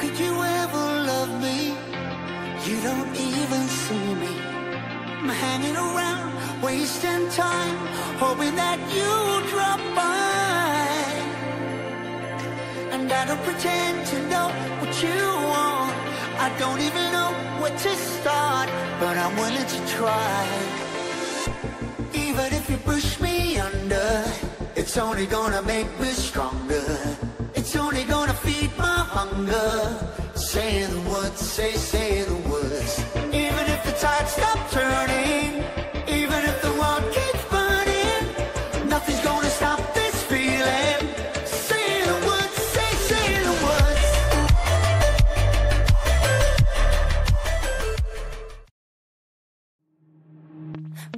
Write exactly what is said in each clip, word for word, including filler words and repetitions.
Could you ever love me? You don't even see me. I'm hanging around, wasting time, hoping that you drop by. And I don't pretend to know what you want. I don't even know where to start, but I'm willing to try. Even if you push me under, it's only gonna make me stronger. It's only gonna feed my hunger. Say the words, say, say the words. Even if the tide stops turning, even if the world keeps burning, nothing's gonna stop this feeling. Say the words, say, say the words.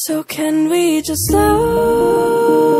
So can we just slow